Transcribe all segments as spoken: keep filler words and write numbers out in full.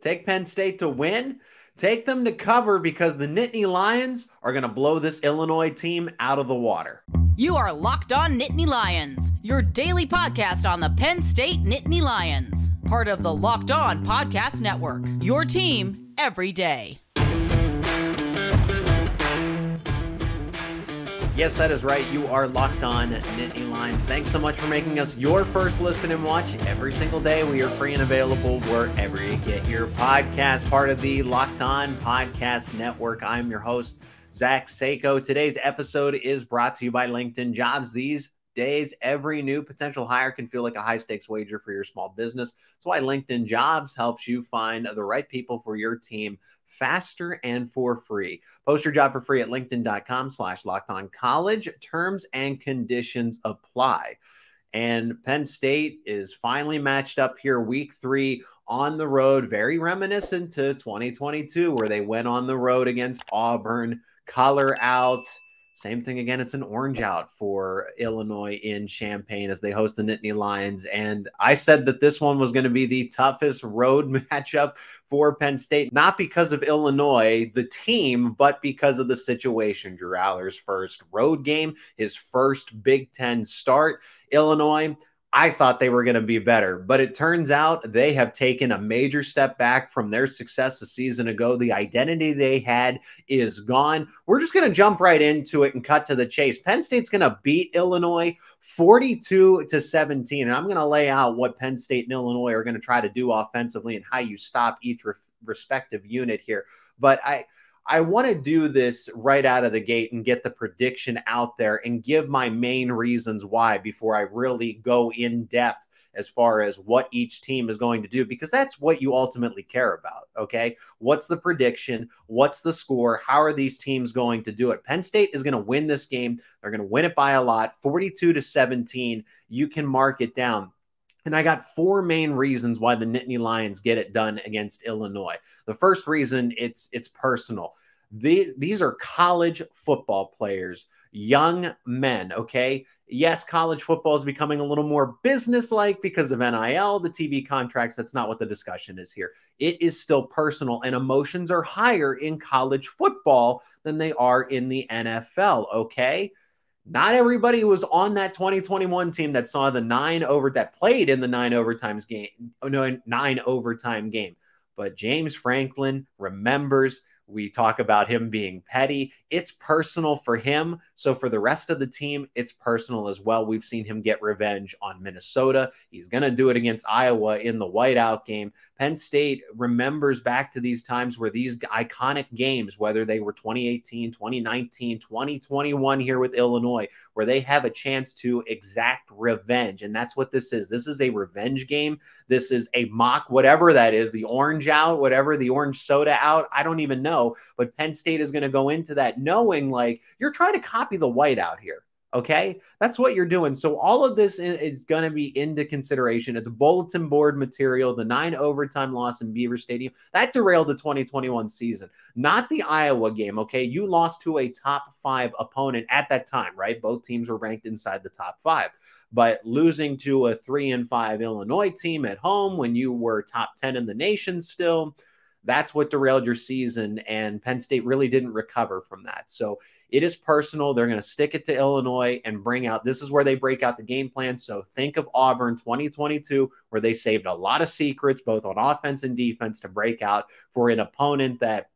Take Penn State to win. Take them to cover because the Nittany Lions are going to blow this Illinois team out of the water. You are Locked On Nittany Lions, your daily podcast on the Penn State Nittany Lions, part of the Locked On Podcast Network, your team every day. Yes, that is right. You are Locked On Nittany Lions. Thanks so much for making us your first listen and watch every single day. We are free and available wherever you get your podcast, part of the Locked On Podcast Network. I'm your host, Zach Seiko. Today's episode is brought to you by LinkedIn Jobs. These days, every new potential hire can feel like a high-stakes wager for your small business. That's why LinkedIn Jobs helps you find the right people for your team faster and for free. Post your job for free at linkedin.com slash locked on college. Terms and conditions apply. And Penn State is finally matched up here week three on the road, very reminiscent to twenty twenty-two, where they went on the road against Auburn, collar out. Same thing again. It's an orange out for Illinois in Champaign as they host the Nittany Lions. And I said that this one was going to be the toughest road matchup for Penn State, not because of Illinois, the team, but because of the situation. Drew Allar's first road game, his first Big Ten start. Illinois, I thought they were going to be better, but it turns out they have taken a major step back from their success a season ago. The identity they had is gone. We're just going to jump right into it and cut to the chase. Penn State's going to beat Illinois forty-two to seventeen, and I'm going to lay out what Penn State and Illinois are going to try to do offensively and how you stop each re- respective unit here. But I I want to do this right out of the gate and get the prediction out there and give my main reasons why before I really go in depth as far as what each team is going to do, because that's what you ultimately care about, okay? What's the prediction? What's the score? How are these teams going to do it? Penn State is going to win this game. They're going to win it by a lot, forty-two to seventeen. You can mark it down. And I got four main reasons why the Nittany Lions get it done against Illinois. The first reason, it's it's personal. The, these are college football players, young men, okay? Yes, college football is becoming a little more business-like because of N I L, the T V contracts. That's not what the discussion is here. It is still personal, and emotions are higher in college football than they are in the N F L, okay? Not everybody was on that twenty twenty-one team that saw the nine over that played in the nine overtimes game. Oh no, nine overtime game. But James Franklin remembers. We talk about him being petty. It's personal for him. So for the rest of the team, it's personal as well. We've seen him get revenge on Minnesota. He's going to do it against Iowa in the whiteout game. Penn State remembers back to these times where these iconic games, whether they were twenty eighteen, twenty nineteen, twenty twenty-one here with Illinois, where they have a chance to exact revenge. And that's what this is. This is a revenge game. This is a mock, whatever that is, the orange out, whatever, the orange soda out. I don't even know. But Penn State is going to go into that knowing, like, you're trying to copy the whiteout here, okay? That's what you're doing. So all of this is going to be into consideration. It's bulletin board material, the nine overtime loss in Beaver Stadium. That derailed the twenty twenty-one season, not the Iowa game, okay? You lost to a top five opponent at that time, right? Both teams were ranked inside the top five. But losing to a three and five Illinois team at home when you were top ten in the nation still – that's what derailed your season, and Penn State really didn't recover from that. So it is personal. They're going to stick it to Illinois and bring out – this is where they break out the game plan. So think of Auburn twenty twenty-two, where they saved a lot of secrets, both on offense and defense, to break out for an opponent that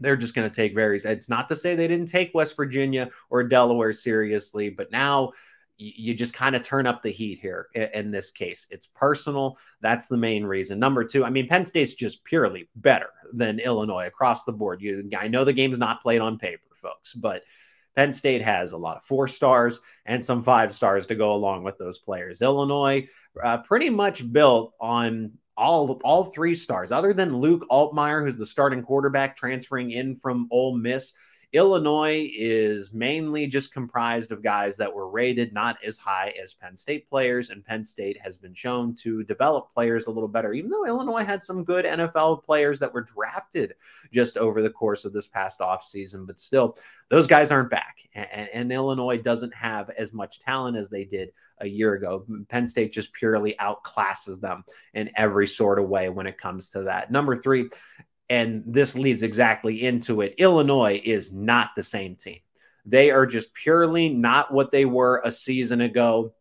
they're just going to take varies. It's not to say they didn't take West Virginia or Delaware seriously, but now – you just kind of turn up the heat here in this case. It's personal. That's the main reason. Number two, I mean, Penn State's just purely better than Illinois across the board. You, I know the game's not played on paper, folks, but Penn State has a lot of four stars and some five stars to go along with those players. Illinois uh, pretty much built on all all three stars, other than Luke Altmyer, who's the starting quarterback transferring in from Ole Miss. Illinois is mainly just comprised of guys that were rated not as high as Penn State players, and Penn State has been shown to develop players a little better, even though Illinois had some good N F L players that were drafted just over the course of this past offseason. But still, those guys aren't back, and, and Illinois doesn't have as much talent as they did a year ago. Penn State just purely outclasses them in every sort of way when it comes to that. Number three, and this leads exactly into it, Illinois is not the same team. They are just purely not what they were a season ago.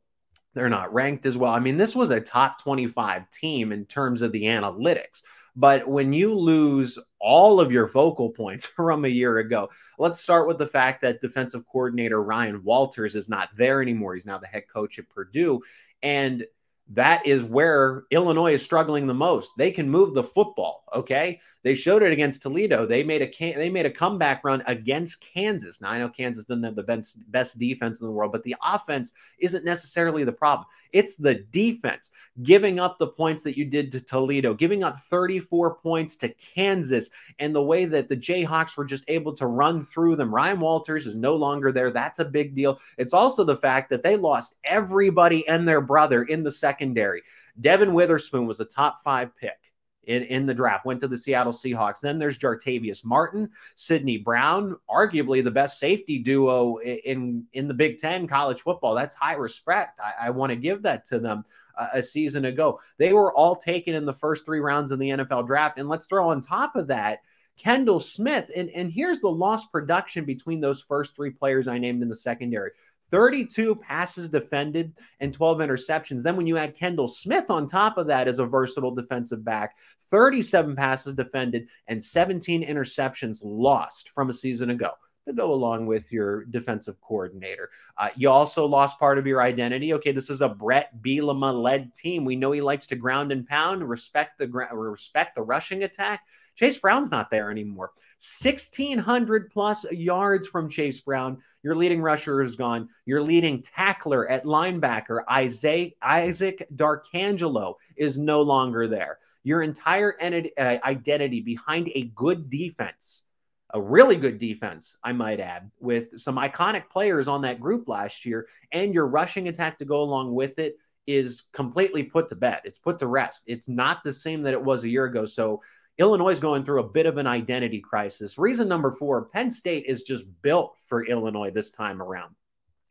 They're not ranked as well. I mean, this was a top twenty-five team in terms of the analytics. But when you lose all of your focal points from a year ago, let's start with the fact that defensive coordinator Ryan Walters is not there anymore. He's now the head coach at Purdue. And that is where Illinois is struggling the most. They can move the football, okay? They showed it against Toledo. They made a they made a comeback run against Kansas. Now, I know Kansas doesn't have the best, best defense in the world, but the offense isn't necessarily the problem. It's the defense. Giving up the points that you did to Toledo, giving up thirty-four points to Kansas, and the way that the Jayhawks were just able to run through them. Ryan Walters is no longer there. That's a big deal. It's also the fact that they lost everybody and their brother in the secondary. Devin Witherspoon was a top five pick in, in the draft, went to the Seattle Seahawks. Then there's Jartavius Martin, Sidney Brown, arguably the best safety duo in, in the Big Ten college football. That's high respect. I, I want to give that to them. Uh, a season ago, they were all taken in the first three rounds of the N F L draft. And let's throw on top of that, Kendall Smith. And, and here's the lost production between those first three players I named in the secondary. thirty-two passes defended and twelve interceptions. Then when you add Kendall Smith on top of that as a versatile defensive back, thirty-seven passes defended and seventeen interceptions lost from a season ago. To go along with your defensive coordinator. Uh, you also lost part of your identity. Okay, this is a Brett Bielema-led team. We know he likes to ground and pound, respect the respect the rushing attack. Chase Brown's not there anymore. sixteen hundred plus yards from Chase Brown. Your leading rusher is gone. Your leading tackler at linebacker, Isaac, Isaac D'Arcangelo, is no longer there. Your entire entity, uh, identity behind a good defense, a really good defense, I might add, with some iconic players on that group last year, and your rushing attack to go along with it is completely put to bed. It's put to rest. It's not the same that it was a year ago. So Illinois is going through a bit of an identity crisis. Reason number four, Penn State is just built for Illinois this time around.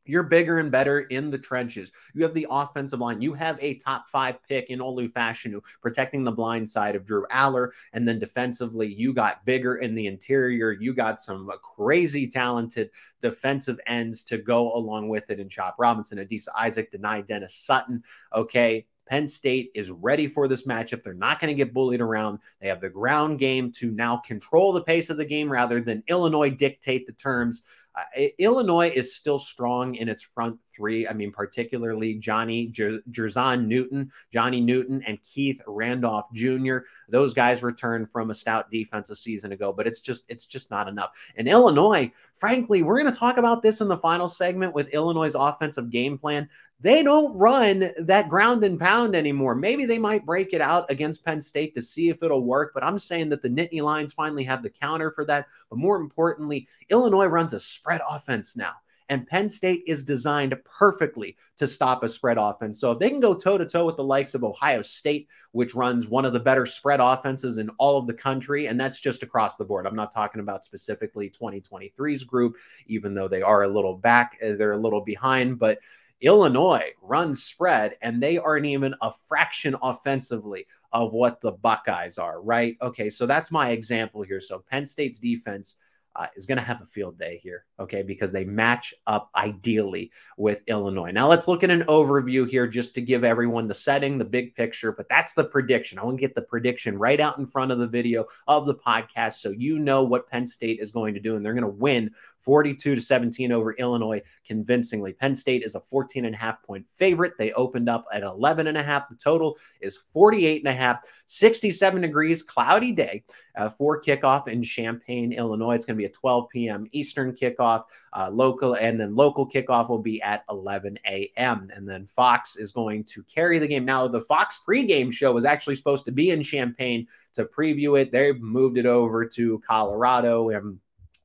You're bigger and better in the trenches. You have the offensive line. You have a top five pick in Olu Fashanu protecting the blind side of Drew Allar. And then defensively, you got bigger in the interior. You got some crazy talented defensive ends to go along with it in Chop Robinson, Adisa Isaac, Denai Dennis Sutton. Okay, Penn State is ready for this matchup. They're not going to get bullied around. They have the ground game to now control the pace of the game rather than Illinois dictate the terms. Uh, Illinois is still strong in its front three. I mean, particularly Johnny Jartavius Newton, Johnny Newton, and Keith Randolph Junior Those guys returned from a stout defense a season ago, but it's just it's just not enough. And Illinois, frankly, we're going to talk about this in the final segment with Illinois' offensive game plan. They don't run that ground and pound anymore. Maybe they might break it out against Penn State to see if it'll work, but I'm saying that the Nittany Lions finally have the counter for that. But more importantly, Illinois runs a spread offense now, and Penn State is designed perfectly to stop a spread offense. So if they can go toe-to-toe with the likes of Ohio State, which runs one of the better spread offenses in all of the country, and that's just across the board. I'm not talking about specifically twenty twenty-three's group, even though they are a little back, they're a little behind, but Illinois runs spread, and they aren't even a fraction offensively of what the Buckeyes are, right? Okay, so that's my example here. So Penn State's defense uh, is going to have a field day here, okay, because they match up ideally with Illinois. Now let's look at an overview here just to give everyone the setting, the big picture, but that's the prediction. I want to get the prediction right out in front of the video of the podcast so you know what Penn State is going to do, and they're going to win forty-two to seventeen over Illinois convincingly. Penn State is a fourteen and a half point favorite. They opened up at eleven and a half. The total is forty-eight and a half, sixty-seven degrees, cloudy day uh, for kickoff in Champaign, Illinois. It's going to be a twelve p m Eastern kickoff, uh, local, and then local kickoff will be at eleven a m And then Fox is going to carry the game. Now, the Fox pregame show is actually supposed to be in Champaign to preview it. They've moved it over to Colorado and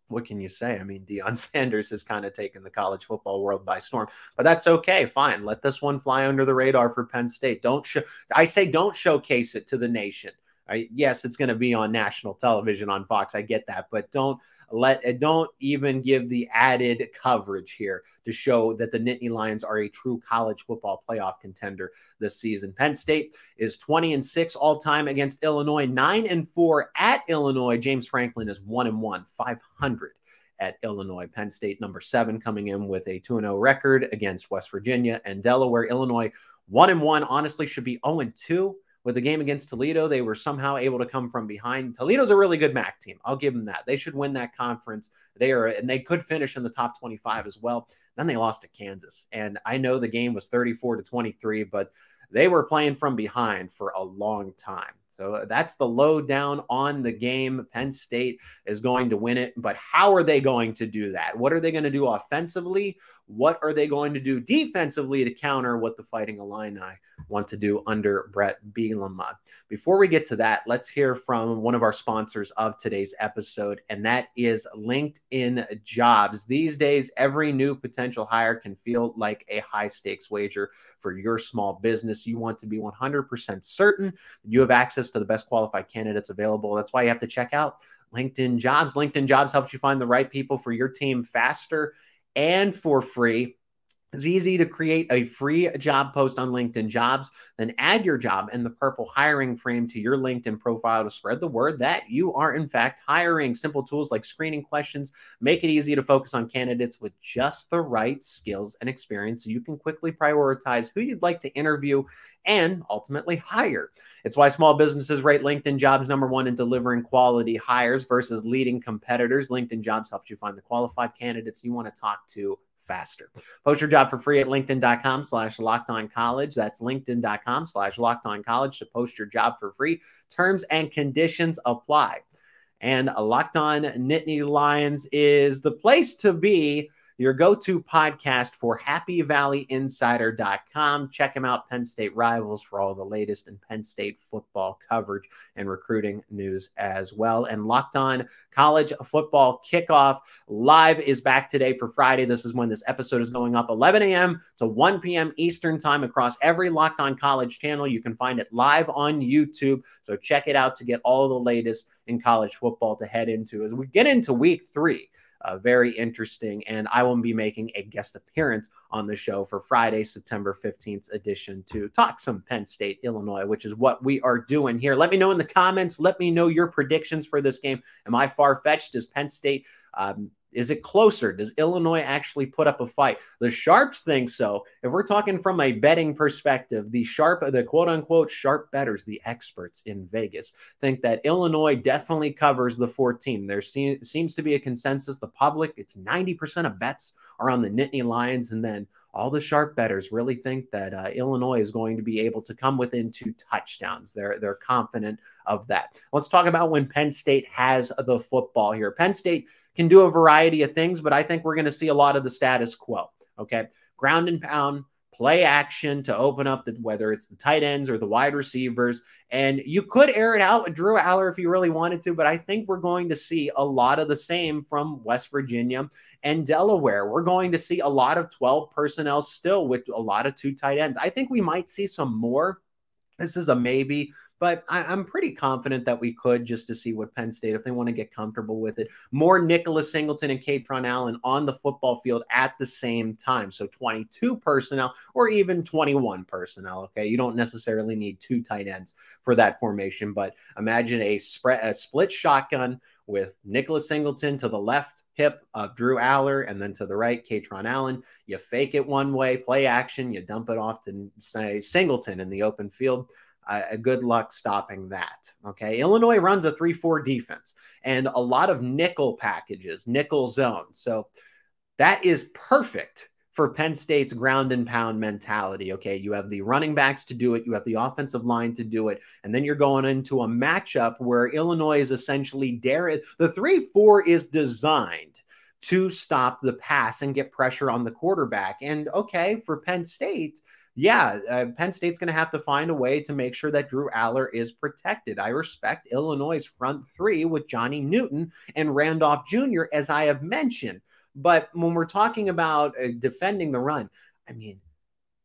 what can you say? I mean, Deion Sanders has kind of taken the college football world by storm, but that's okay. Fine. Let this one fly under the radar for Penn State. Don't show, I say, don't showcase it to the nation. I, yes, it's going to be on national television on Fox. I get that, but don't let don't even give the added coverage here to show that the Nittany Lions are a true college football playoff contender this season. Penn State is twenty and six all time against Illinois, nine and four at Illinois. James Franklin is one and one, five hundred at Illinois. Penn State number seven coming in with a two and zero record against West Virginia and Delaware. Illinois one and one. Honestly, should be zero and two. With the game against Toledo, they were somehow able to come from behind. Toledo's a really good M A C team. I'll give them that. They should win that conference. They are, and they could finish in the top twenty-five as well. Then they lost to Kansas. And I know the game was thirty-four to twenty-three, but they were playing from behind for a long time. So that's the lowdown on the game. Penn State is going to win it, but how are they going to do that? What are they going to do offensively? What are they going to do defensively to counter what the Fighting Illini want to do under Brett Bielema? Before we get to that, let's hear from one of our sponsors of today's episode, and that is LinkedIn Jobs. These days, every new potential hire can feel like a high-stakes wager for your small business. You want to be one hundred percent certain that you have access to the best qualified candidates available. That's why you have to check out LinkedIn Jobs. LinkedIn Jobs helps you find the right people for your team faster and for free. It's easy to create a free job post on LinkedIn Jobs, then add your job in the purple hiring frame to your LinkedIn profile to spread the word that you are, in fact, hiring. Simple tools like screening questions make it easy to focus on candidates with just the right skills and experience so you can quickly prioritize who you'd like to interview and ultimately hire. It's why small businesses rate LinkedIn Jobs number one in delivering quality hires versus leading competitors. LinkedIn Jobs helps you find the qualified candidates you want to talk to faster. Post your job for free at LinkedIn.com slash locked on college. That's LinkedIn.com slash locked on college to post your job for free. Terms and conditions apply. And Locked On Nittany Lions is the place to be, your go-to podcast for happy valley insider dot com. Check them out, Penn State Rivals, for all the latest in Penn State football coverage and recruiting news as well. And Locked On College Football Kickoff Live is back today for Friday. This is when this episode is going up, eleven a m to one p m Eastern time across every Locked On College channel. You can find it live on YouTube, so check it out to get all the latest in college football to head into as we get into week three. Uh, very interesting, and I will be making a guest appearance on the show for Friday, September fifteenth edition to talk some Penn State, Illinois, which is what we are doing here. Let me know in the comments. Let me know your predictions for this game. Am I far-fetched? Does Penn State, um, is it closer? Does Illinois actually put up a fight? The Sharps think so. If we're talking from a betting perspective, the sharp, the quote-unquote sharp bettors, the experts in Vegas, think that Illinois definitely covers the fourteen. There se- seems to be a consensus. The public, it's ninety percent of bets are on the Nittany Lions, and then all the sharp bettors really think that uh, Illinois is going to be able to come within two touchdowns. They're, they're confident of that. Let's talk about when Penn State has the football here. Penn State can do a variety of things, but I think we're going to see a lot of the status quo, okay? Ground and pound, play action to open up, the, whether it's the tight ends or the wide receivers. And you could air it out with Drew Allar if you really wanted to, but I think we're going to see a lot of the same from West Virginia and Delaware. We're going to see a lot of twelve personnel still with a lot of two tight ends. I think we might see some more. This is a maybe, but I, I'm pretty confident that we could, just to see what Penn State, if they want to get comfortable with it, more Nicholas Singleton and Katron Allen on the football field at the same time. So twenty-two personnel or even twenty-one personnel. Okay. You don't necessarily need two tight ends for that formation, but imagine a spread, a split shotgun with Nicholas Singleton to the left hip of Drew Allar, and then to the right, Katron Allen. You fake it one way, play action, you dump it off to, say, Singleton in the open field. Uh, good luck stopping that, okay? Illinois runs a three four defense and a lot of nickel packages, nickel zone. So that is perfect for Penn State's ground and pound mentality, okay? You have the running backs to do it. You have the offensive line to do it. And then you're going into a matchup where Illinois is essentially dare. The three four is designed to stop the pass and get pressure on the quarterback. And okay, for Penn State, yeah, uh, Penn State's going to have to find a way to make sure that Drew Allar is protected. I respect Illinois' front three with Johnny Newton and Randolph Junior, as I have mentioned. But when we're talking about uh, defending the run, I mean,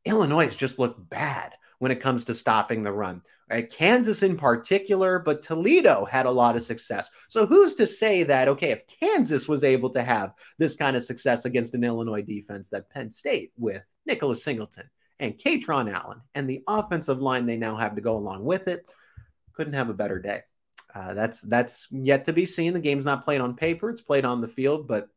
Illinois just looked bad when it comes to stopping the run. Kansas in particular, but Toledo had a lot of success. So who's to say that, okay, if Kansas was able to have this kind of success against an Illinois defense, that Penn State with Nicholas Singleton and Katron Allen and the offensive line they now have to go along with it couldn't have a better day. Uh, that's that's yet to be seen. The game's not played on paper. It's played on the field, but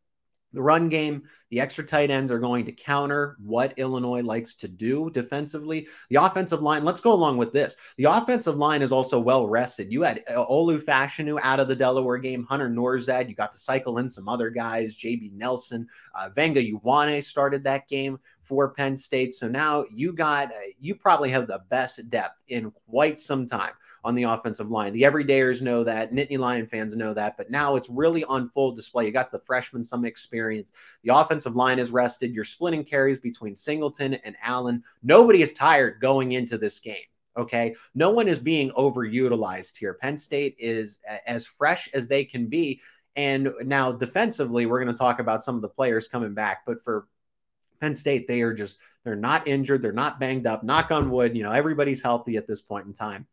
the run game, the extra tight ends are going to counter what Illinois likes to do defensively. The offensive line, let's go along with this. The offensive line is also well-rested. You had Olu Fashanu out of the Delaware game, Hunter Norzad. You got to cycle in some other guys, J B Nelson. Uh, Venga Uwane started that game for Penn State. So now you got, you probably have the best depth in quite some time on the offensive line. The everydayers know that. Nittany Lion fans know that. But now it's really on full display. You got the freshmen, some experience. The offensive line is rested. You're splitting carries between Singleton and Allen. Nobody is tired going into this game. Okay, no one is being overutilized here. Penn State is as fresh as they can be. And now defensively, we're going to talk about some of the players coming back. But for Penn State, they are just, they're not injured. They're not banged up. Knock on wood. You know, everybody's healthy at this point in time.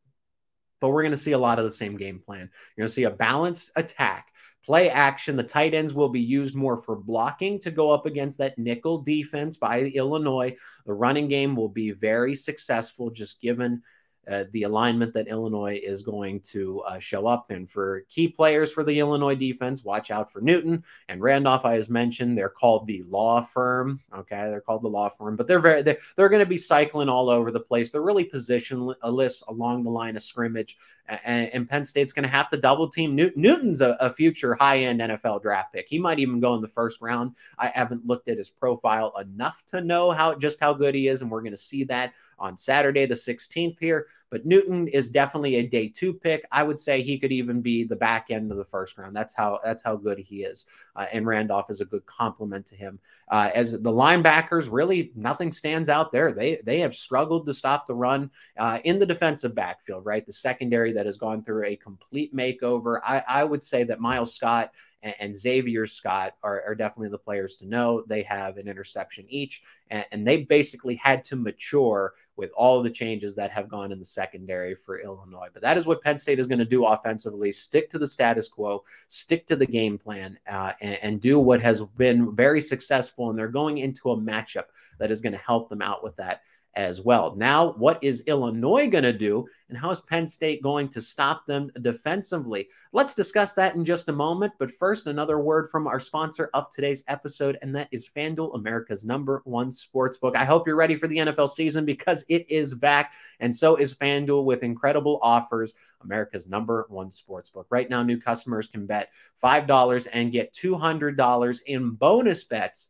But we're going to see a lot of the same game plan. You're going to see a balanced attack, play action. The tight ends will be used more for blocking to go up against that nickel defense by Illinois. The running game will be very successful, just given uh, the alignment that Illinois is going to uh, show up in. For key players for the Illinois defense, watch out for Newton and Randolph. I as mentioned, they're called the law firm. Okay, they're called the law firm, but they're very they're, they're going to be cycling all over the place. They're really positionless along the line of scrimmage, and, and Penn State's going to have to double team Newton. Newton's a, a future high-end N F L draft pick. He might even go in the first round. I haven't looked at his profile enough to know how just how good he is, and we're going to see that on Saturday the sixteenth here. But Newton is definitely a day two pick. I would say he could even be the back end of the first round. That's how that's how good he is. Uh, and Randolph is a good compliment to him. Uh, as the linebackers, really nothing stands out there. They they have struggled to stop the run uh, in the defensive backfield, right? The secondary that has gone through a complete makeover. I, I would say that Miles Scott and, and Xavier Scott are, are definitely the players to know. They have an interception each, and, and they basically had to mature with all the changes that have gone in the secondary for Illinois. But that is what Penn State is going to do offensively. Stick to the status quo, stick to the game plan, uh, and, and do what has been very successful. And they're going into a matchup that is going to help them out with that as well. Now, what is Illinois going to do, and how is Penn State going to stop them defensively? Let's discuss that in just a moment. But first, another word from our sponsor of today's episode, and that is FanDuel, America's number one sportsbook. I hope you're ready for the N F L season, because it is back, and so is FanDuel with incredible offers. America's number one sportsbook. Right now, new customers can bet five dollars and get two hundred dollars in bonus bets,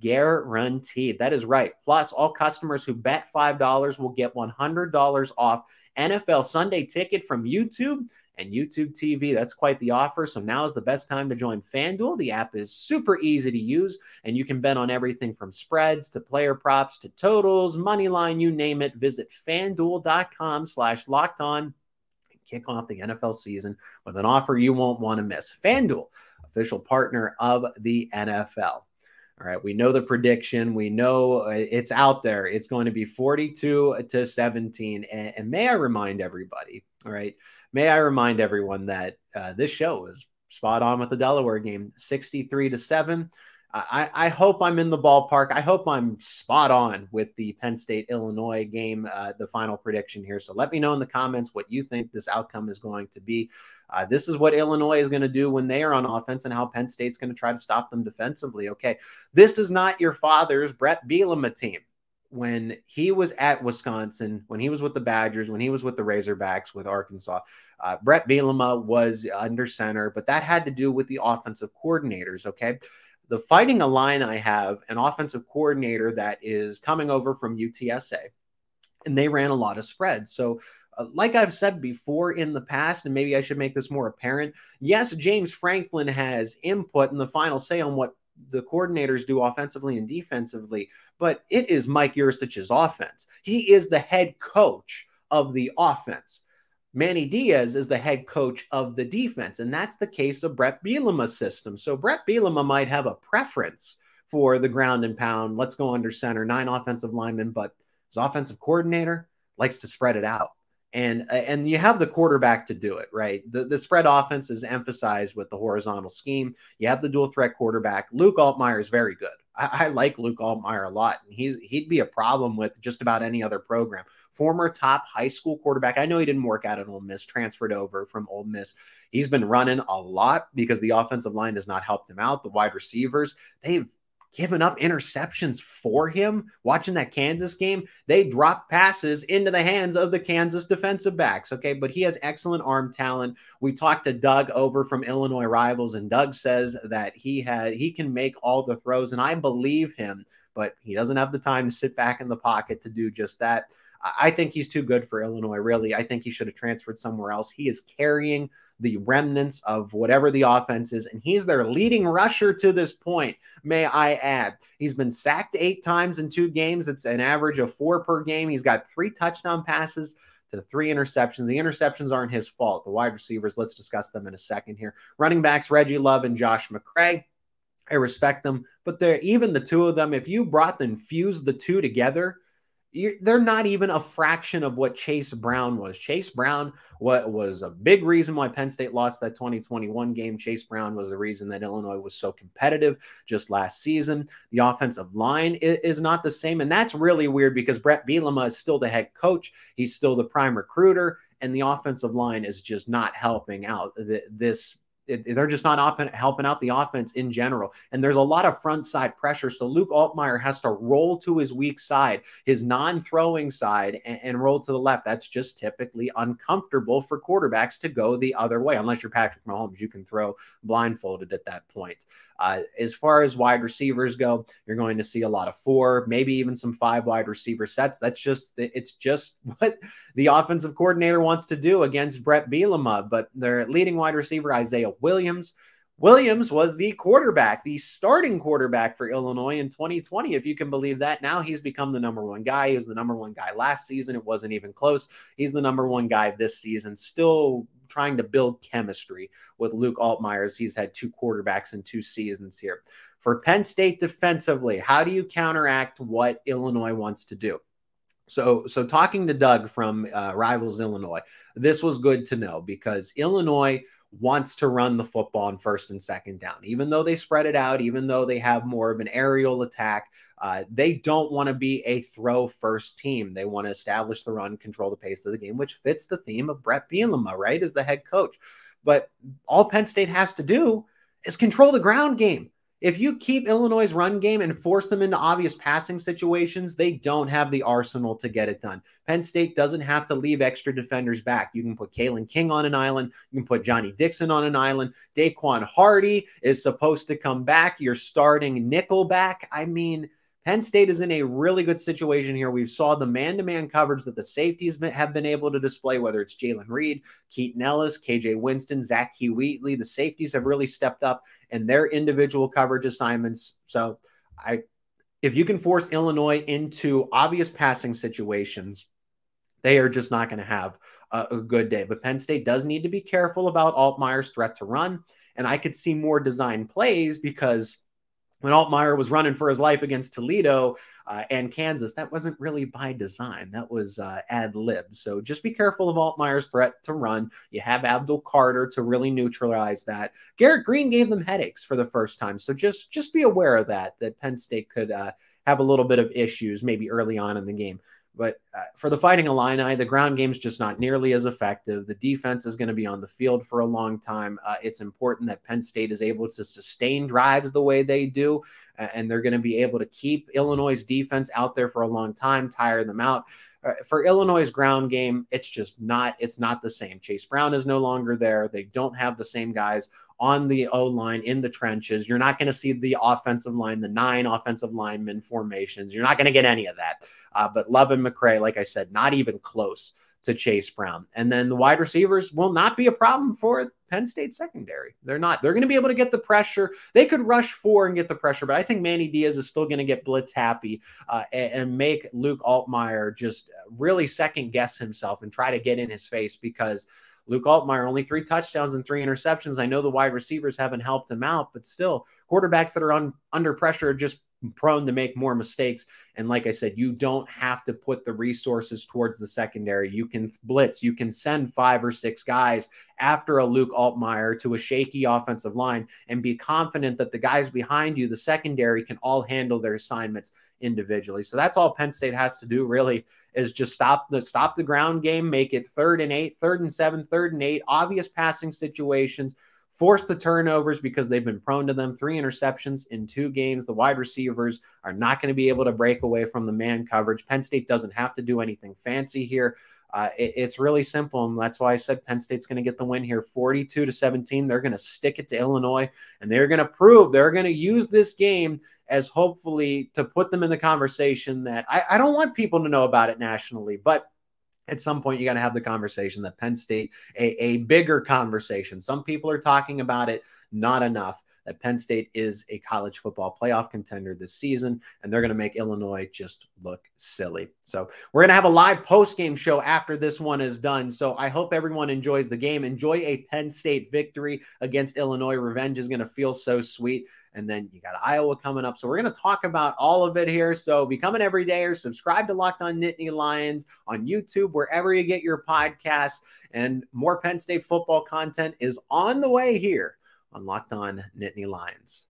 guaranteed. That is right. Plus, all customers who bet five dollars will get one hundred dollars off N F L Sunday Ticket from YouTube and YouTube T V. That's quite the offer. So now is the best time to join FanDuel. The app is super easy to use, and you can bet on everything from spreads to player props to totals, money line, you name it. Visit FanDuel.com slash locked on and kick off the N F L season with an offer you won't want to miss. FanDuel, official partner of the N F L. All right, we know the prediction. We know it's out there. It's going to be forty-two to seventeen. And, and may I remind everybody, all right, may I remind everyone that uh, this show is spot on with the Delaware game, sixty-three to seven. I, I hope I'm in the ballpark. I hope I'm spot on with the Penn State-Illinois game, uh, the final prediction here. So let me know in the comments what you think this outcome is going to be. Uh, this is what Illinois is going to do when they are on offense, and how Penn State's going to try to stop them defensively. Okay, this is not your father's Brett Bielema team. When he was at Wisconsin, when he was with the Badgers, when he was with the Razorbacks, with Arkansas, uh, Brett Bielema was under center, but that had to do with the offensive coordinators, okay? The Fighting Illini have an offensive coordinator that is coming over from U T S A, and they ran a lot of spreads. So uh, like I've said before in the past, and maybe I should make this more apparent, yes, James Franklin has input in the final say on what the coordinators do offensively and defensively, but it is Mike Yursich's offense. He is the head coach of the offense. Manny Diaz is the head coach of the defense, and that's the case of Brett Bielema's system. So Brett Bielema might have a preference for the ground and pound. Let's go under center, nine offensive linemen, but his offensive coordinator likes to spread it out. And, and you have the quarterback to do it, right? The, the spread offense is emphasized with the horizontal scheme. You have the dual threat quarterback. Luke Altmyer is very good. I, I like Luke Altmyer a lot, and he's, he'd be a problem with just about any other program. Former top high school quarterback. I know he didn't work out at Ole Miss, transferred over from Ole Miss. He's been running a lot because the offensive line has not helped him out. The wide receivers, they've given up interceptions for him. Watching that Kansas game, they dropped passes into the hands of the Kansas defensive backs, okay? But he has excellent arm talent. We talked to Doug over from Illinois Rivals, and Doug says that he has, he can make all the throws, and I believe him, but he doesn't have the time to sit back in the pocket to do just that. I think he's too good for Illinois, really. I think he should have transferred somewhere else. He is carrying the remnants of whatever the offense is, and he's their leading rusher to this point, may I add. He's been sacked eight times in two games. It's an average of four per game. He's got three touchdown passes to three interceptions. The interceptions aren't his fault. The wide receivers, let's discuss them in a second here. Running backs, Reggie Love and Josh McCray. I respect them, but they're even the two of them, if you brought them, fused the two together, You're, they're not even a fraction of what Chase Brown was. Chase Brown what was a big reason why Penn State lost that twenty twenty-one game. Chase Brown was the reason that Illinois was so competitive just last season. The offensive line is, is not the same, and that's really weird because Brett Bielema is still the head coach. He's still the prime recruiter, and the offensive line is just not helping out this They're just not helping out the offense in general. And there's a lot of front side pressure. So Luke Altmyer has to roll to his weak side, his non-throwing side, and, and roll to the left. That's just typically uncomfortable for quarterbacks to go the other way. Unless you're Patrick Mahomes, you can throw blindfolded at that point. Uh, as far as wide receivers go, you're going to see a lot of four, maybe even some five wide receiver sets. That's just, it's just what the offensive coordinator wants to do against Brett Bielema. But their leading wide receiver, Isaiah Williams. Williams was the quarterback, the starting quarterback for Illinois in twenty twenty, if you can believe that. Now he's become the number one guy. He was the number one guy last season. It wasn't even close. He's the number one guy this season, still trying to build chemistry with Luke Altmyer. He's had two quarterbacks in two seasons here. For Penn State defensively, how do you counteract what Illinois wants to do? So, so talking to Doug from uh, Rivals Illinois, this was good to know because Illinois wants to run the football on first and second down. Even though they spread it out, even though they have more of an aerial attack, uh, they don't want to be a throw first team. They want to establish the run, control the pace of the game, which fits the theme of Brett Bielema, right, as the head coach. But all Penn State has to do is control the ground game. If you keep Illinois' run game and force them into obvious passing situations, they don't have the arsenal to get it done. Penn State doesn't have to leave extra defenders back. You can put Kalen King on an island. You can put Johnny Dixon on an island. Daquan Hardy is supposed to come back. You're starting nickel back. I mean, Penn State is in a really good situation here. We've saw the man-to-man coverage that the safeties have been able to display, whether it's Jalen Reed, Keaton Ellis, K J Winston, Zach Key Wheatley. The safeties have really stepped up in their individual coverage assignments. So I, if you can force Illinois into obvious passing situations, they are just not going to have a, a good day. But Penn State does need to be careful about Altmaier's threat to run, and I could see more design plays because – when Altmyer was running for his life against Toledo uh, and Kansas, that wasn't really by design. That was uh, ad lib. So just be careful of Altmaier's threat to run. You have Abdul Carter to really neutralize that. Garrett Green gave them headaches for the first time. So just, just be aware of that, that Penn State could uh, have a little bit of issues maybe early on in the game. But uh, for the Fighting Illini, the ground game's just not nearly as effective. The defense is going to be on the field for a long time. Uh, it's important that Penn State is able to sustain drives the way they do, uh, and they're going to be able to keep Illinois' defense out there for a long time, tire them out. Uh, for Illinois' ground game, it's just not, it's not the same. Chase Brown is no longer there. They don't have the same guys on the O-line, in the trenches. You're not going to see the offensive line, the nine offensive linemen formations. You're not going to get any of that. Uh, but Love and McCray, like I said, not even close to Chase Brown. And then the wide receivers will not be a problem for Penn State secondary. They're not. They're going to be able to get the pressure. They could rush four and get the pressure, but I think Manny Diaz is still going to get blitz happy uh, and, and make Luke Altmyer just really second guess himself and try to get in his face, because Luke Altmyer, only three touchdowns and three interceptions. I know the wide receivers haven't helped him out, but still, quarterbacks that are on, under pressure are just prone to make more mistakes. And like I said, you don't have to put the resources towards the secondary. You can blitz. You can send five or six guys after a Luke Altmyer to a shaky offensive line and be confident that the guys behind you, the secondary, can all handle their assignments individually. So that's all Penn State has to do, really, is just stop the stop the ground game, make it third and eight, third and seven, third and eight, obvious passing situations, force the turnovers because they've been prone to them. Three interceptions in two games. The wide receivers are not going to be able to break away from the man coverage. Penn State doesn't have to do anything fancy here. Uh, it, it's really simple, and that's why I said Penn State's going to get the win here, forty-two to seventeen. They're going to stick it to Illinois, and they're going to prove, they're going to use this game as hopefully to put them in the conversation that I, I don't want people to know about it nationally, but at some point, you got to have the conversation that Penn State, a, a bigger conversation. Some people are talking about it, not enough, that Penn State is a college football playoff contender this season, and they're going to make Illinois just look silly. So we're going to have a live post-game show after this one is done. So I hope everyone enjoys the game. Enjoy a Penn State victory against Illinois. Revenge is going to feel so sweet. And then you got Iowa coming up. So we're going to talk about all of it here. So become an everydayer. Subscribe to Locked On Nittany Lions on YouTube, wherever you get your podcasts. And more Penn State football content is on the way here on Locked On Nittany Lions.